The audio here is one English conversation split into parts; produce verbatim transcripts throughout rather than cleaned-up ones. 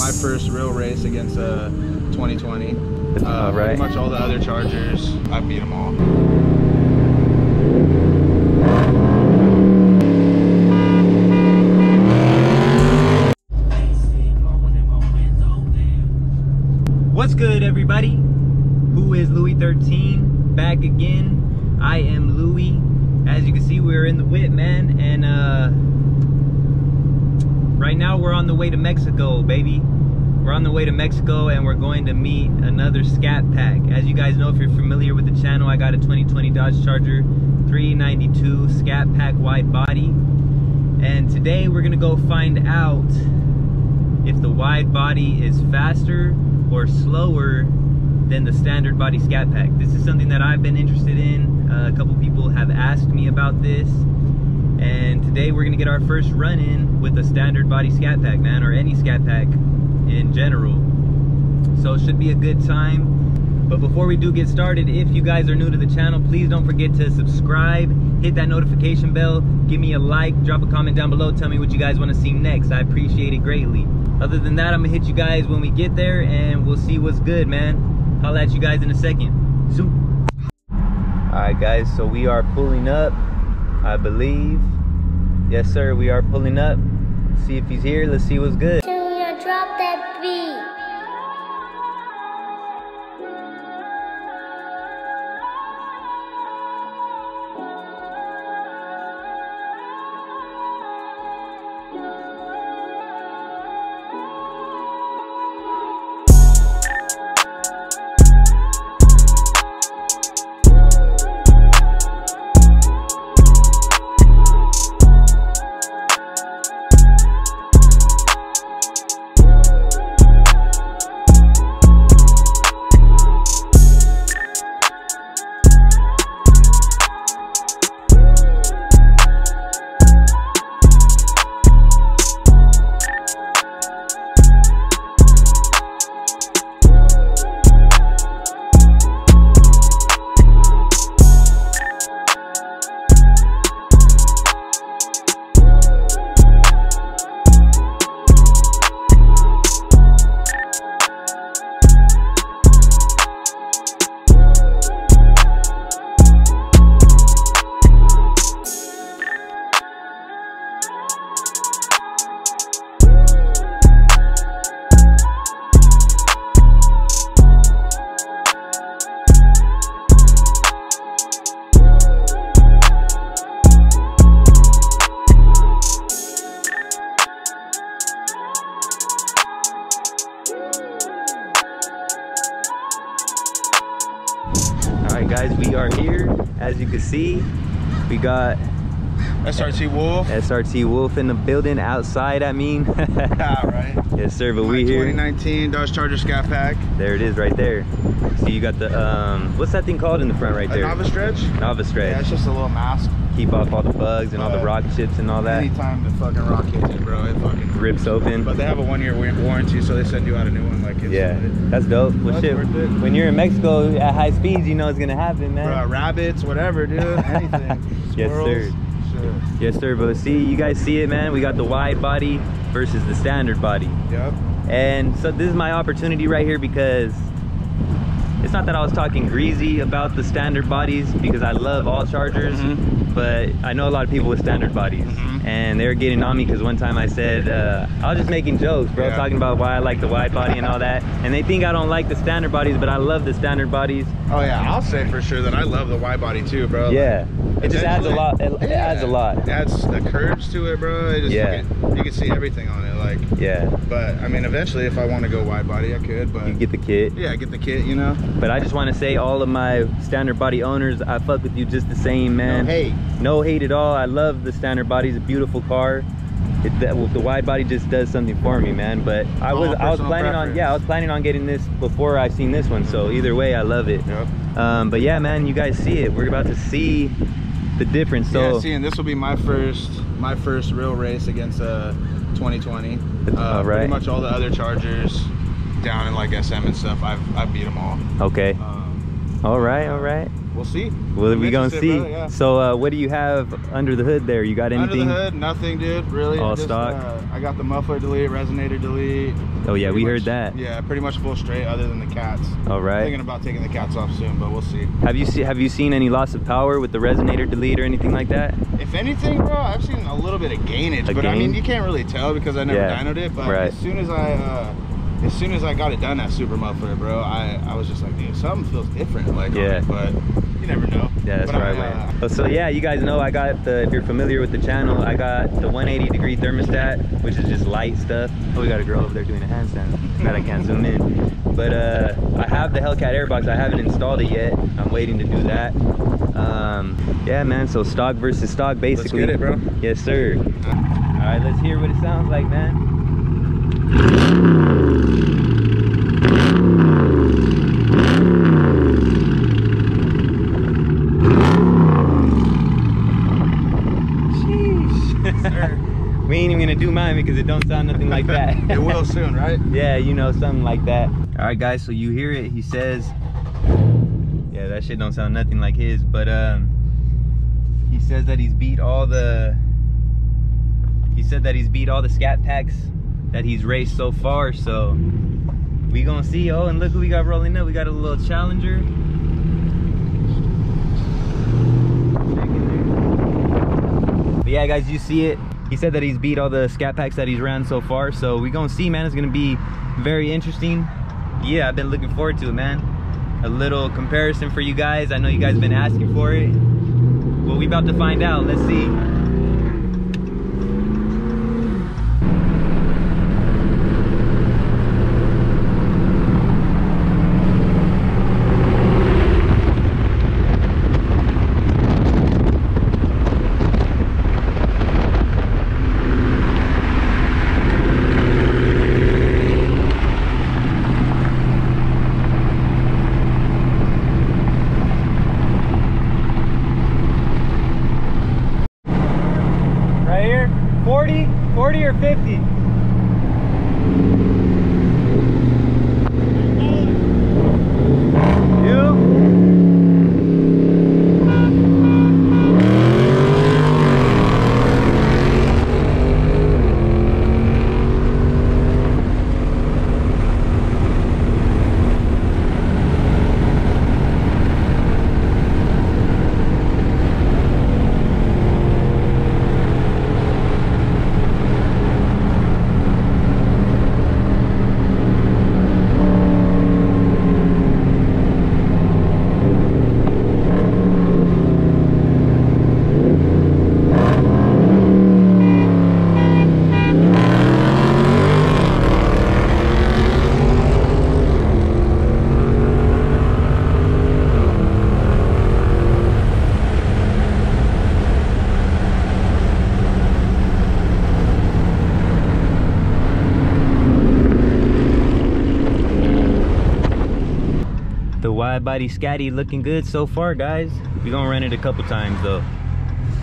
My first real race against a twenty twenty. Uh, all right. Pretty much all the other Chargers, I beat them all. What's good, everybody? Who is Louie thirteen? Back again. I am Louie. As you can see, we're in the W I D, man, and uh, right now we're on the way to Mexico, baby. We're on the way to Mexico and we're going to meet another SCAT Pack. As you guys know, if you're familiar with the channel, I got a twenty twenty Dodge Charger three ninety-two SCAT Pack wide body. And today we're gonna go find out if the wide body is faster or slower than the standard body SCAT Pack. This is something that I've been interested in. Uh, a couple people have asked me about this. And today we're gonna get our first run in with a standard body SCAT Pack, man, or any SCAT Pack in general. So it should be a good time. But before we do get started, if you guys are new to the channel, please don't forget to subscribe, hit that notification bell, give me a like, drop a comment down below, tell me what you guys wanna see next. I appreciate it greatly. Other than that, I'm gonna hit you guys when we get there and we'll see what's good, man. I'll at you guys in a second. Soon. All right, guys, so we are pulling up. I believe, yes sir, we are pulling up. Let's see if he's here. Let's see what's good. Junior, drop that beat. Guys, we are here. As you can see, we got S R T Wolf. S R T Wolf in the building, outside, I mean. All right. Yes, sir, but we here. twenty nineteen Dodge Charger SCAT Pack. There it is, right there. See, you got the um, what's that thing called in the front, right there? A Nova Stretch. Nova Stretch. Yeah, it's just a little mask. Keep off all the bugs and uh, all the rock chips and all that. Anytime the fucking rock hits it, bro, it fucking rips open. But they have a one-year warranty, so they send you out a new one like it's yeah, it. That's dope. Well, shit, when you're in Mexico at high speeds, you know it's gonna happen, man. Bro, rabbits, whatever, dude, anything. Yes, sir. Sure. Yes, sir. But see, you guys see it, man. We got the wide body versus the standard body. Yep. And so this is my opportunity right here because it's not that I was talking greasy about the standard bodies because I love all Chargers. Mm-hmm. But I know a lot of people with standard bodies, mm-hmm. and they were getting on me because one time I said, uh, I was just making jokes, bro, yeah. talking about why I like the wide body and all that. And they think I don't like the standard bodies, but I love the standard bodies. Oh yeah, I'll say for sure that I love the wide body too, bro. Yeah, like, it just adds a lot. It, yeah. it adds a lot. It adds the curves to it, bro. It just, yeah. You can, you can see everything on it, like. Yeah. But I mean, eventually, if I want to go wide body, I could. But you get the kit. Yeah, I get the kit, you know. But I just want to say, all of my standard body owners, I fuck with you just the same, man. No hate. No hate at all. I love the standard body. It's a beautiful car. It, the, the wide body just does something for me, man. But I was I was planning preference. on yeah I was planning on getting this before I seen this one. So either way, I love it. Yep. Um, but yeah, man, you guys see it. We're about to see the difference. So yeah, see, and this will be my first my first real race against a twenty twenty. Uh, all right. Pretty much all the other Chargers down in like S M and stuff, I've I beat them all. Okay. Um, All right, all right. We'll see. Well, we gonna see. Brother, yeah. So, uh, what do you have under the hood there? You got anything? Under the hood, nothing, dude. Really. All I just, stock. Uh, I got the muffler delete, resonator delete. Oh yeah, pretty we much, heard that. Yeah, pretty much full straight, other than the cats. All right. I'm thinking about taking the cats off soon, but we'll see. Have you see, Have you seen any loss of power with the resonator delete or anything like that? If anything, bro, I've seen a little bit of gainage, a but gain? I mean, you can't really tell because I never yeah. dynoed it. But right. as soon as I. Uh, As soon as I got it done, that super muffler, bro, I, I was just like, dude, something feels different. Like, yeah. But you never know. Yeah, that's but right. I, uh, so, yeah, you guys know I got the, if you're familiar with the channel, I got the one eighty degree thermostat, which is just light stuff. Oh, we got a girl over there doing a handstand that I can't zoom in. But uh, I have the Hellcat Airbox. I haven't installed it yet. I'm waiting to do that. Um, yeah, man, so stock versus stock, basically. Let's get it, bro. Yes, sir. All right, let's hear what it sounds like, man. Sheesh. We ain't even gonna do mine because it don't sound nothing like that. It will soon, right? Yeah, you know, something like that. All right, guys, so you hear it. He says, yeah, that shit don't sound nothing like his, but um he says that he's beat all the he said that he's beat all the scat packs that he's raced so far, so we gonna see. Oh, and look who we got rolling up. We got a little Challenger. But yeah, guys, you see it. He said that he's beat all the scat packs that he's ran so far, so we gonna see, man. It's gonna be very interesting. Yeah, I've been looking forward to it, man. A little comparison for you guys. I know you guys been asking for it. Well, we about to find out. Let's see. forty or fifty. Body Scatty looking good so far, guys. We're gonna run it a couple times though,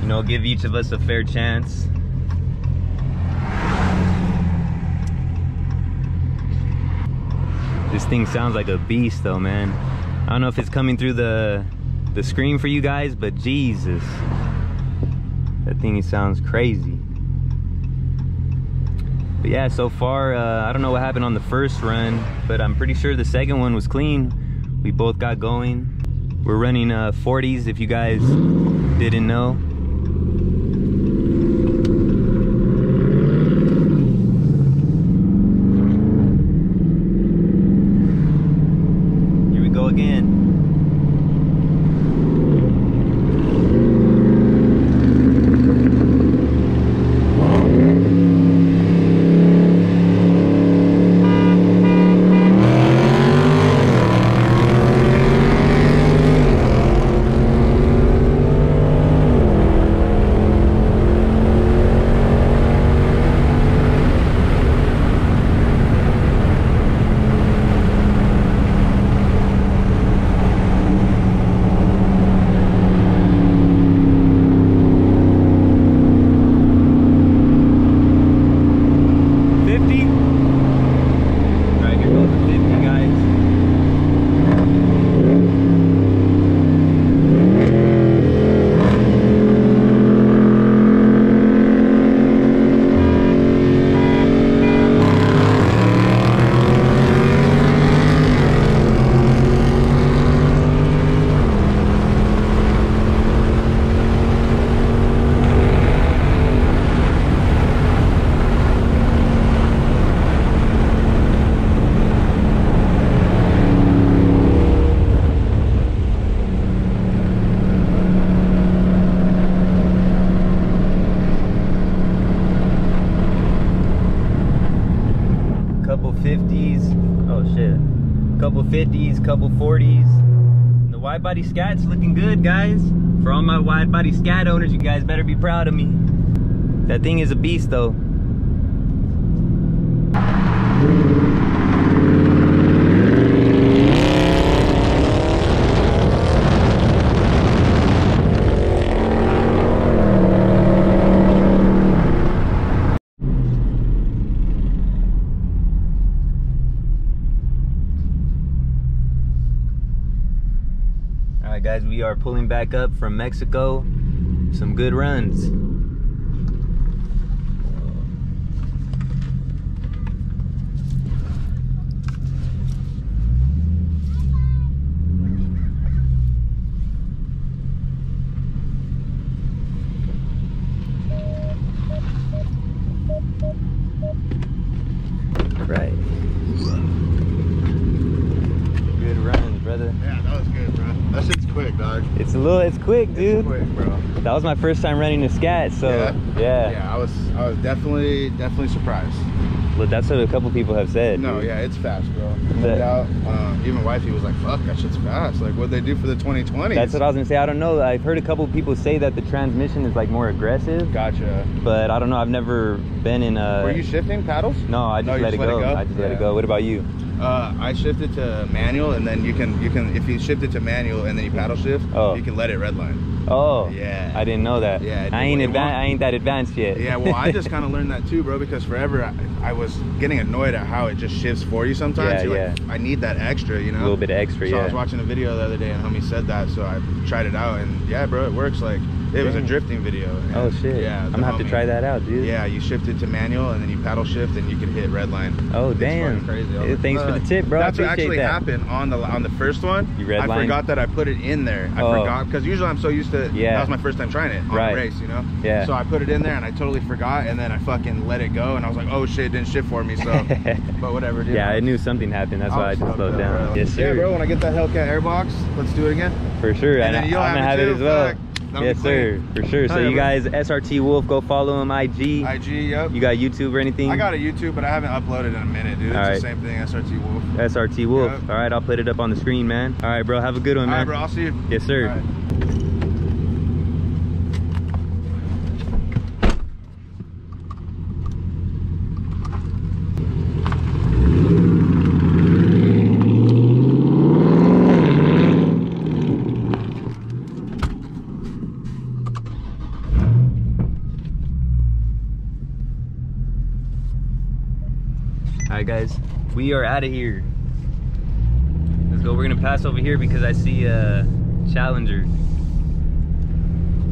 you know, give each of us a fair chance. This thing sounds like a beast though, man. I don't know if it's coming through the the screen for you guys, but Jesus, that thing sounds crazy. But yeah, so far uh, I don't know what happened on the first run, but I'm pretty sure the second one was clean. We both got going. We're running uh, forties if you guys didn't know. Here we go again. fifties. Oh shit. Couple fifties, couple forties. And the wide body scat's looking good, guys. For all my wide body scat owners, you guys better be proud of me. That thing is a beast though. Guys, we are pulling back up from Mexico. Some good runs. Right. Good runs, brother. Yeah, that was good, bro. That shit's quick, dog. It's a little, it's quick, dude. It's quick, bro. That was my first time running a scat, so yeah. Yeah, yeah I was I was definitely, definitely surprised. Look, that's what a couple people have said. No, dude. Yeah, it's fast, bro. It out, um, even wifey was like, fuck, that shit's fast. Like, what'd they do for the twenty twenties? That's what I was gonna say. I don't know. I've heard a couple people say that the transmission is like more aggressive. Gotcha. But I don't know. I've never been in a... Were you shifting paddles? No, I just, no, let, just it let it go. go? I just yeah. let it go. What about you? Uh, I shifted to manual, and then you can, you can, if you shift it to manual and then you paddle shift, oh. you can let it redline. Oh, yeah. I didn't know that. Yeah, I ain't advanced. I ain't that advanced yet. Yeah, well, I just kind of learned that too, bro, because forever I, I was getting annoyed at how it just shifts for you sometimes. Yeah, You're yeah. Like, I need that extra, you know? A little bit of extra, so yeah. So I was watching a video the other day, and homie said that, so I tried it out, and yeah, bro, it works. Like, it Dang. was a drifting video. And, oh, shit. Yeah, I'm gonna have homie, to try that out, dude. Yeah, you shift it to manual, and then you paddle shift, and you can hit redline. Oh, it's damn. It's crazy. It, thanks uh, for the tip, bro. That's what actually that. happened on the on the first one. You redlined? I forgot that I put it in there. I oh. forgot, because usually I'm so used to, yeah. that was my first time trying it on right. a race, you know? Yeah. So I put it in there, and I totally forgot, and then I fucking let it go, and I was like, oh, shit, it didn't shift for me, so, but whatever, dude. Yeah, I knew something happened. That's why I just slowed down. Bro. Yes, sir. Yeah, bro, when I get that Hellcat Airbox, let's do it again. For sure. And then you'll have it as well. Yes, sir, for sure. So you guys, S R T Wolf, go follow him. I G. I G, yep. You got YouTube or anything? I got a YouTube, but I haven't uploaded in a minute, dude. It's the same thing, S R T Wolf. S R T Wolf. Yep. All right, I'll put it up on the screen, man. All right, bro, have a good one, man. All right, bro, I'll see you. Yes, sir. All right. Guys, we are out of here. Let's go. We're gonna pass over here because I see a Challenger.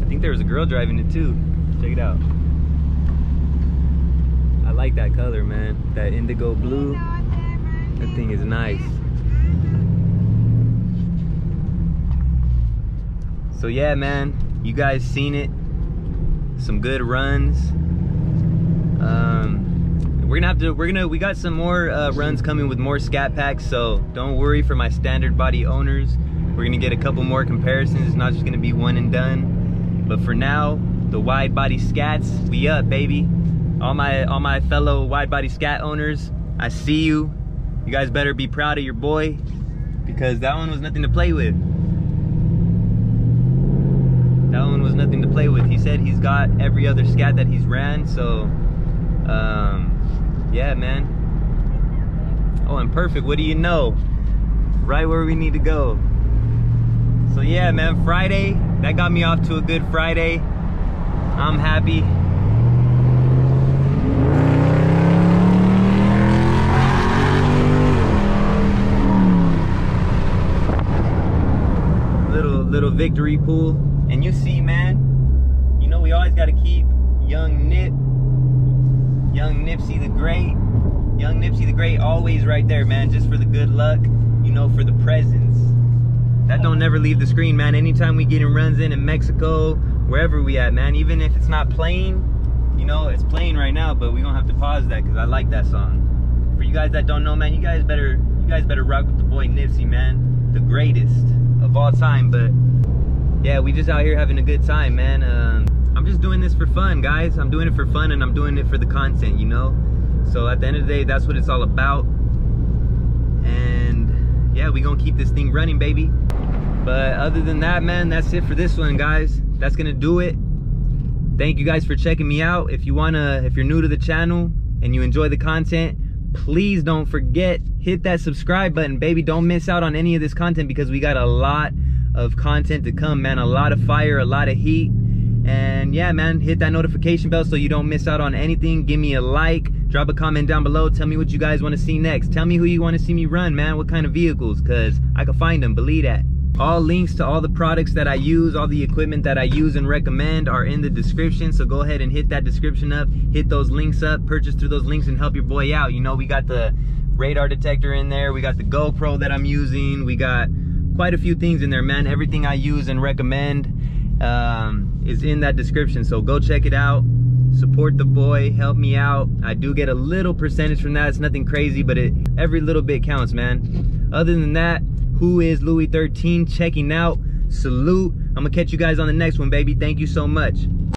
I think there was a girl driving it too. Check it out. I like that color, man. That indigo blue. That thing is nice. So yeah, man, you guys seen it. Some good runs. um We're gonna have to, we're gonna, we got some more uh, runs coming with more scat packs, so don't worry for my standard body owners. We're gonna get a couple more comparisons. It's not just gonna be one and done. But for now, the wide body scats, we up, baby. All my, all my fellow wide body scat owners, I see you. You guys better be proud of your boy, because that one was nothing to play with. That one was nothing to play with. He said he's got every other scat that he's ran, so, um, yeah, man. Oh, and perfect. What do you know? Right where we need to go. So yeah, man, Friday, that got me off to a good Friday. I'm happy. Little, little victory pool. And you see, man, you know we always gotta keep Young Nip. Young Nipsey the Great, Young Nipsey the Great, always right there, man, just for the good luck, you know, for the presence. That don't never leave the screen, man. Anytime we get in runs in in Mexico, wherever we at, man, even if it's not playing, you know, it's playing right now, but we don't have to pause that because I like that song. For you guys that don't know, man, you guys better, you guys better rock with the boy Nipsey, man, the greatest of all time. But yeah, we just out here having a good time, man. Um, I'm just doing this for fun, guys. I'm doing it for fun, and I'm doing it for the content, you know? So at the end of the day, that's what it's all about. And yeah, we gonna keep this thing running, baby. But other than that, man, that's it for this one, guys. That's gonna do it. Thank you guys for checking me out. If you wanna, if you're new to the channel and you enjoy the content, please don't forget, hit that subscribe button, baby. Don't miss out on any of this content, because we got a lot of content to come, man. A lot of fire, a lot of heat. And yeah, man, hit that notification bell so you don't miss out on anything. Give me a like, drop a comment down below. Tell me what you guys want to see next. Tell me who you want to see me run, man. What kind of vehicles, because I can find them, believe that. All links to all the products that I use, all the equipment that I use and recommend are in the description. So go ahead and hit that description up, hit those links up, purchase through those links and help your boy out. You know, we got the radar detector in there. We got the GoPro that I'm using. We got quite a few things in there, man. Everything I use and recommend um, is in that description. So go check it out. Support the boy, help me out. I do get a little percentage from that. It's nothing crazy, but it every little bit counts, man. Other than that, who is Louie thirteen checking out? Salute. I'm gonna catch you guys on the next one, baby. Thank you so much.